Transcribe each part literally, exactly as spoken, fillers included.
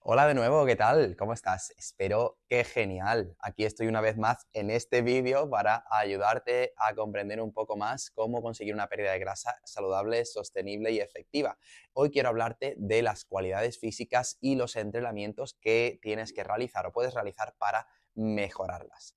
Hola de nuevo, ¿qué tal? ¿Cómo estás? Espero que genial. Aquí estoy una vez más en este vídeo para ayudarte a comprender un poco más cómo conseguir una pérdida de grasa saludable, sostenible y efectiva. Hoy quiero hablarte de las cualidades físicas y los entrenamientos que tienes que realizar o puedes realizar para mejorarlas.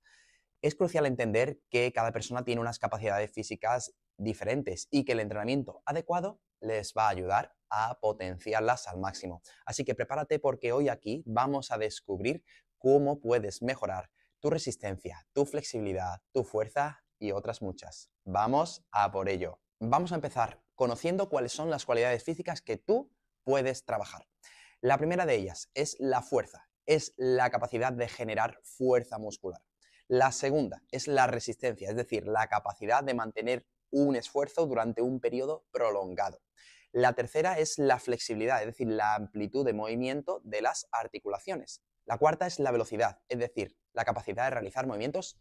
Es crucial entender que cada persona tiene unas capacidades físicas diferentes y que el entrenamiento adecuado les va a ayudar a potenciarlas al máximo. Así que prepárate porque hoy aquí vamos a descubrir cómo puedes mejorar tu resistencia, tu flexibilidad, tu fuerza y otras muchas. Vamos a por ello. Vamos a empezar conociendo cuáles son las cualidades físicas que tú puedes trabajar. La primera de ellas es la fuerza, es la capacidad de generar fuerza muscular. La segunda es la resistencia, es decir, la capacidad de mantener un esfuerzo durante un periodo prolongado. La tercera es la flexibilidad, es decir, la amplitud de movimiento de las articulaciones. La cuarta es la velocidad, es decir, la capacidad de realizar movimientos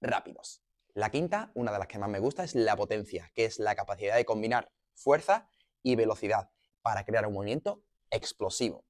rápidos. La quinta, una de las que más me gusta, es la potencia, que es la capacidad de combinar fuerza y velocidad para crear un movimiento explosivo.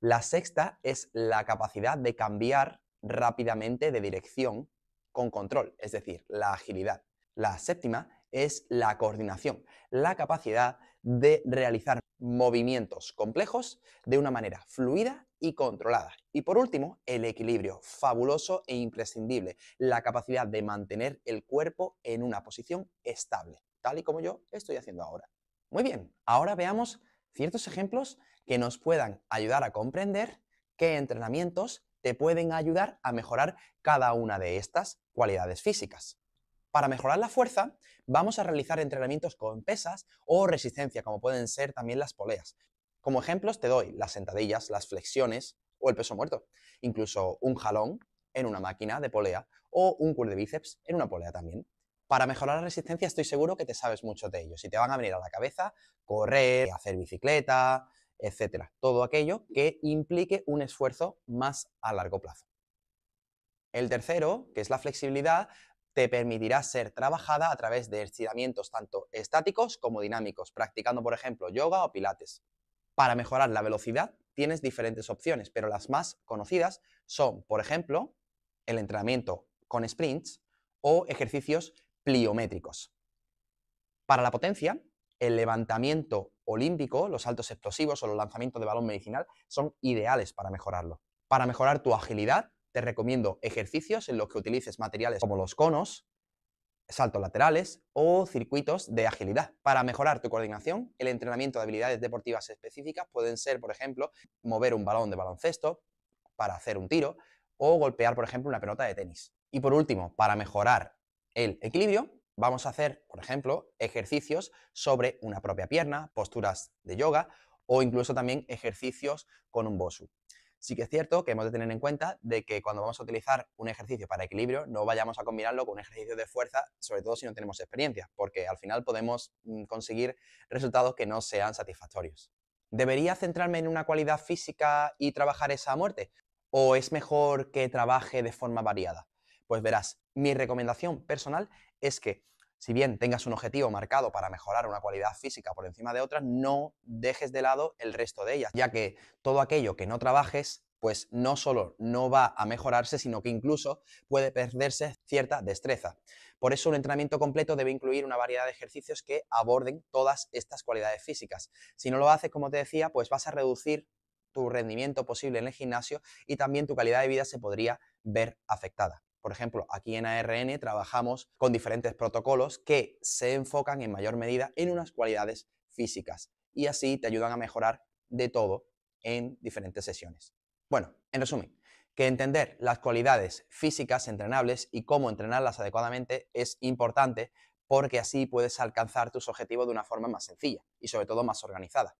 La sexta es la capacidad de cambiar rápidamente de dirección con control, es decir, la agilidad. La séptima es la coordinación, la capacidad de realizar movimientos complejos de una manera fluida y controlada. Y por último, el equilibrio, fabuloso e imprescindible, la capacidad de mantener el cuerpo en una posición estable, tal y como yo estoy haciendo ahora. Muy bien, ahora veamos ciertos ejemplos que nos puedan ayudar a comprender qué entrenamientos te pueden ayudar a mejorar cada una de estas cualidades físicas. Para mejorar la fuerza, vamos a realizar entrenamientos con pesas o resistencia, como pueden ser también las poleas. Como ejemplos te doy las sentadillas, las flexiones o el peso muerto, incluso un jalón en una máquina de polea o un curl de bíceps en una polea también. Para mejorar la resistencia estoy seguro que te sabes mucho de ello. Si te van a venir a la cabeza, correr, hacer bicicleta, etcétera. Todo aquello que implique un esfuerzo más a largo plazo. El tercero, que es la flexibilidad, te permitirá ser trabajada a través de estiramientos tanto estáticos como dinámicos, practicando por ejemplo yoga o pilates. Para mejorar la velocidad tienes diferentes opciones, pero las más conocidas son, por ejemplo, el entrenamiento con sprints o ejercicios pliométricos. Para la potencia, el levantamiento olímpico, los saltos explosivos o los lanzamientos de balón medicinal son ideales para mejorarlo. Para mejorar tu agilidad, te recomiendo ejercicios en los que utilices materiales como los conos, saltos laterales o circuitos de agilidad. Para mejorar tu coordinación, el entrenamiento de habilidades deportivas específicas pueden ser, por ejemplo, mover un balón de baloncesto para hacer un tiro o golpear, por ejemplo, una pelota de tenis. Y por último, para mejorar el equilibrio, vamos a hacer, por ejemplo, ejercicios sobre una propia pierna, posturas de yoga o incluso también ejercicios con un bosu. Sí que es cierto que hemos de tener en cuenta de que cuando vamos a utilizar un ejercicio para equilibrio no vayamos a combinarlo con un ejercicio de fuerza, sobre todo si no tenemos experiencia, porque al final podemos conseguir resultados que no sean satisfactorios. ¿Debería centrarme en una cualidad física y trabajar esa a muerte? ¿O es mejor que trabaje de forma variada? Pues verás, mi recomendación personal es que si bien tengas un objetivo marcado para mejorar una cualidad física por encima de otras, no dejes de lado el resto de ellas, ya que todo aquello que no trabajes, pues no solo no va a mejorarse, sino que incluso puede perderse cierta destreza. Por eso, un entrenamiento completo debe incluir una variedad de ejercicios que aborden todas estas cualidades físicas. Si no lo haces, como te decía, pues vas a reducir tu rendimiento posible en el gimnasio y también tu calidad de vida se podría ver afectada. Por ejemplo, aquí en A R N trabajamos con diferentes protocolos que se enfocan en mayor medida en unas cualidades físicas y así te ayudan a mejorar de todo en diferentes sesiones. Bueno, en resumen, que entender las cualidades físicas entrenables y cómo entrenarlas adecuadamente es importante porque así puedes alcanzar tus objetivos de una forma más sencilla y sobre todo más organizada.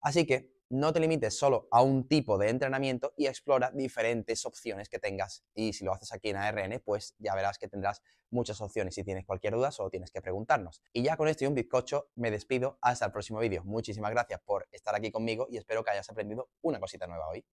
Así que no te limites solo a un tipo de entrenamiento y explora diferentes opciones que tengas. Y si lo haces aquí en A R N, pues ya verás que tendrás muchas opciones. Si tienes cualquier duda, solo tienes que preguntarnos. Y ya con esto y un bizcocho, me despido hasta el próximo vídeo. Muchísimas gracias por estar aquí conmigo y espero que hayas aprendido una cosita nueva hoy.